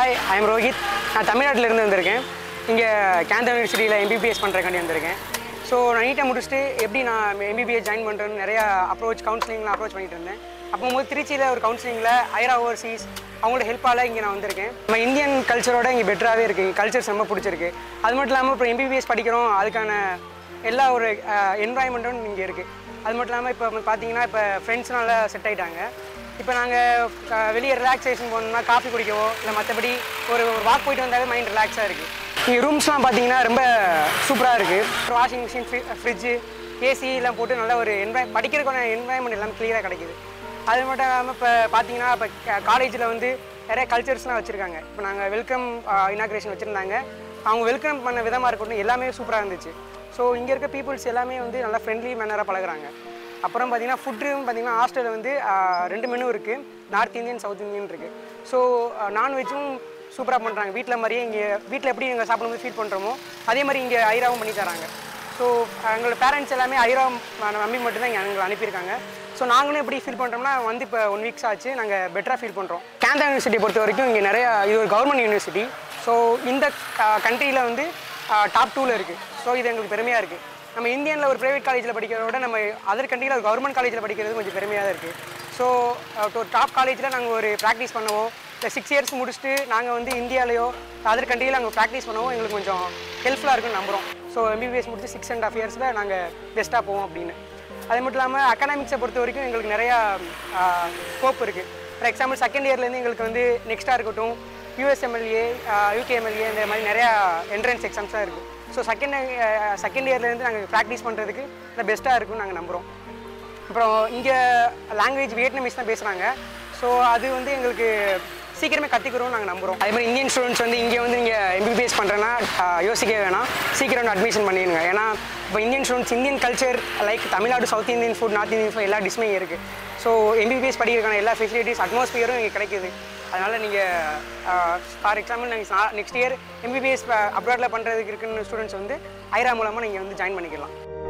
Hi, I'm Rohit. நான் தமிழ்நாட்டிலேருந்து வந்திருக்கேன். இங்கே கேந்தன் யூனிவர்சிட்டியில் எம்பிபிஎஸ் பண்ணுறக்காண்டி வந்திருக்கேன். ஸோ நான் நீட்டாக முடிச்சுட்டு எப்படி நான் எம்பிபிஎஸ் ஜாயின் பண்ணுறேன்னு நிறையா அப்ரோச் பண்ணிகிட்டு இருந்தேன். அப்போது திருச்சியில் ஒரு கவுன்சிலிங்கில் ஐரா ஓவர்சீஸ் அவங்களோட ஹெல்ப்பால் இங்கே நான் வந்திருக்கேன். நம்ம இந்தியன் கல்ச்சரோட இங்கே பெட்டராகவே இருக்குது. இங்கே கல்ச்சர்ஸ் ரொம்ப பிடிச்சிருக்கு. அது மட்டும் இல்லாமல் இப்போ எம்பிபிஎஸ் படிக்கிறோம், அதுக்கான எல்லா ஒரு என்வாயன்மெண்ட்டும் இங்கே இருக்குது. அது மட்டும் இல்லாமல் இப்போ பார்த்தீங்கன்னா இப்போ ஃப்ரெண்ட்ஸ்னால செட் ஆகிட்டாங்க. இப்போ நாங்கள் வெளியே ரிலாக்ஸேஷன் போனோம்னா காஃபி குடிக்கவோ இல்லை மற்றபடி ஒரு வாக் போயிட்டு வந்தாலே மைண்ட் ரிலாக்ஸாக இருக்குது. இங்கே ரூம்ஸ்லாம் பார்த்தீங்கன்னா ரொம்ப சூப்பராக இருக்குது. வாஷிங் மிஷின், ஃப்ரிட்ஜு, ஏசிலாம் போட்டு நல்ல ஒரு படிக்கிறதுக்கான என்வாயன்மெண்ட் எல்லாம் கிளியராக கிடைக்கிது. அது மட்டும் இல்லாமல் இப்போ பார்த்தீங்கன்னா இப்போ காலேஜில் வந்து நிறைய கல்ச்சர்ஸ்லாம் வச்சுருக்காங்க. இப்போ நாங்கள் வெல்கம் இனாக்ரேஷன் வச்சுருந்தாங்க. அவங்க வெல்கம் பண்ண விதமாக இருக்கட்டும் எல்லாமே சூப்பராக இருந்துச்சு. ஸோ இங்கே இருக்க பீப்புள்ஸ் எல்லாமே வந்து நல்லா ஃப்ரெண்ட்லி மேனராக பழகுறாங்க. அப்புறம் பார்த்தீங்கன்னா ஃபுட்டும் பார்த்தீங்கன்னா ஹாஸ்டலில் வந்து 2 மெனு இருக்குது. நார்த் இந்தியன், சவுத் இந்தியன் இருக்குது. ஸோ நான்வெஜ்ஜும் சூப்பராக பண்ணுறாங்க. வீட்டில் மாதிரியே இங்கே வீட்டில் எப்படி எங்கள் சாப்பிடும்போது ஃபீட் பண்ணுறோமோ அதே மாதிரி இங்கே ஐராவும் பண்ணி தராங்க. ஸோ எங்களோட பேரண்ட்ஸ் எல்லாமே ஐரா நம்பி மட்டும்தான் இங்கே எங்களை அனுப்பியிருக்காங்க. ஸோ நாங்களும் எப்படி ஃபீல் பண்ணுறோம்னா வந்து இப்போ 1 வீக்ஸ் ஆச்சு நாங்கள் பெட்டராக ஃபீல் பண்ணுறோம். கேந்தன் யூனிவர்சிட்டியை பொறுத்த வரைக்கும் இங்கே நிறையா இது ஒரு கவர்மெண்ட் யூனிவர்சிட்டி. ஸோ இந்த கண்ட்ரியில் வந்து டாப் 2ல் இருக்குது. ஸோ இது எங்களுக்கு பெருமையாக இருக்குது. நம்ம இந்தியனில் ஒரு ப்ரைவேட் காலேஜில் படிக்கிறத விட நம்ம அதர் கண்ட்ரியில் ஒரு கவர்மெண்ட் காலேஜில் படிக்கிறது கொஞ்சம் பெருமையாக தான் இருக்குது. ஸோ ஒரு டாப் காலேஜில் நாங்கள் ஒரு ப்ராக்டிஸ் பண்ணுவோம். இல்லை 6 இயர்ஸ் முடிச்சுட்டு நாங்கள் வந்து இந்தியாவிலையோ அதர் கண்ட்ரியில் நாங்கள் ப்ராக்டிஸ் பண்ணுவோம். எங்களுக்கு கொஞ்சம் ஹெல்ப்ஃபுல்லாக இருக்குன்னு நம்புகிறோம். ஸோ எம்பிபிஎஸ் முடிச்சு 6.5 இயர்ஸில் நாங்கள் பெஸ்ட்டாக போவோம் அப்படின்னு. அது மட்டும் இல்லாமல் அகாடமிக்ஸை பொறுத்த வரைக்கும் எங்களுக்கு நிறையா ஸ்கோப் இருக்குது. ஃபார் எக்ஸாம்பிள் 2nd இயர்லேருந்து எங்களுக்கு வந்து நெக்ஸ்ட்டாக இருக்கட்டும் USMLE, UKMLE இந்த மாதிரி நிறையா என்ட்ரன்ஸ் எக்ஸாம்ஸாக இருக்குது. ஸோ செகண்ட் இயர்லேருந்து நாங்கள் ப்ராக்டிஸ் பண்ணுறதுக்கு இல்லை பெஸ்ட்டாக இருக்கும்னு நாங்கள் நம்புகிறோம். அப்புறம் இங்கே லாங்குவேஜ் வியட்நாமீஸ் தான் பேசுகிறாங்க. ஸோ அது வந்து எங்களுக்கு சீக்கிரமே கற்றுக்கிறோம்னு நாங்கள் நம்புகிறோம். அதே மாதிரி இந்தியன் ஸ்டூடெண்ட்ஸ் வந்து இங்கே வந்து நீங்கள் எம்பிபிஎஸ் பண்ணுறேன்னா யோசிக்கவே வேணாம், சீக்கிரம் அட்மிஷன் பண்ணிடுங்க. ஏன்னா இப்போ Indian students Indian culture like Tamil Nadu, south Indian food, north Indian food எல்லா டிஷ்ஷுமே இருக்குது. ஸோ எம்பிபிஎஸ் படிக்கிறதுக்கான எல்லா ஃபெசிலிட்டிஸ், அட்மாஸ்பியரும் இங்கே கிடைக்கிது. அதனால் நீங்கள் ஃபார் எக்ஸாம்பிள் நாங்கள் நெக்ஸ்ட் இயர் எம்பிபிஎஸ் அப்ராடில் பண்ணுறதுக்கு இருக்குன்னு ஸ்டூடெண்ட்ஸ் வந்து ஐரா மூலமாக நீங்கள் வந்து ஜாயின் பண்ணிக்கலாம்.